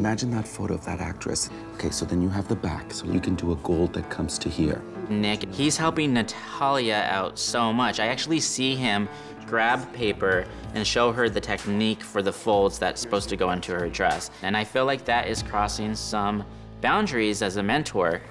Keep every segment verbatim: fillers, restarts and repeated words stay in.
Imagine that photo of that actress. Okay, so then you have the back, so you can do a gold that comes to here. Nick, he's helping Natalia out so much. I actually see him grab paper and show her the technique for the folds that's supposed to go into her dress. And I feel like that is crossing some boundaries as a mentor.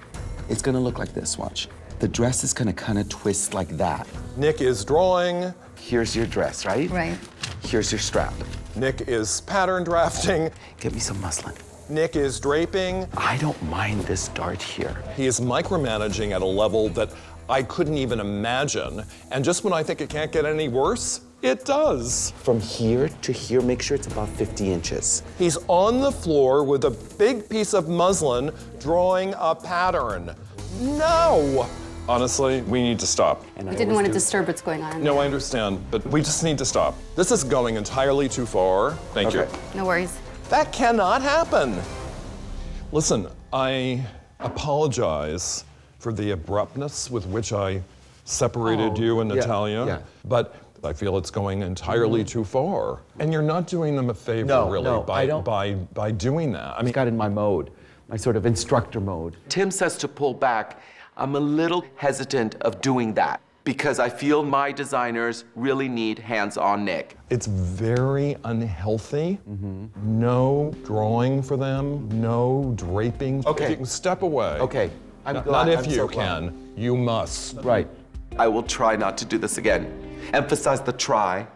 It's gonna look like this, watch. The dress is gonna kinda twist like that. Nick is drawing. Here's your dress, right? Right. Here's your strap. Nick is pattern drafting. Get me some muslin. Nick is draping. I don't mind this dart here. He is micromanaging at a level that I couldn't even imagine. And just when I think it can't get any worse, it does. From here to here, make sure it's about fifty inches. He's on the floor with a big piece of muslin drawing a pattern. No! Honestly, we need to stop. And I didn't want to disturb what's going on. No, I understand, but we just need to stop. This is going entirely too far. Thank you. No worries. That cannot happen. Listen, I apologize for the abruptness with which I separated oh, you and Natalia, yeah, yeah. but I feel it's going entirely too far. And you're not doing them a favor, no, really, no, by, I don't. by by doing that. I mean, I got in my mode, my sort of instructor mode. Tim says to pull back. I'm a little hesitant of doing that because I feel my designers really need hands-on Nick. It's very unhealthy. Mm-hmm. No drawing for them, no draping. Okay. If you can step away. Okay, I'm N glad. Not if I'm you so can, glad. You must. Right. I will try not to do this again. Emphasize the try.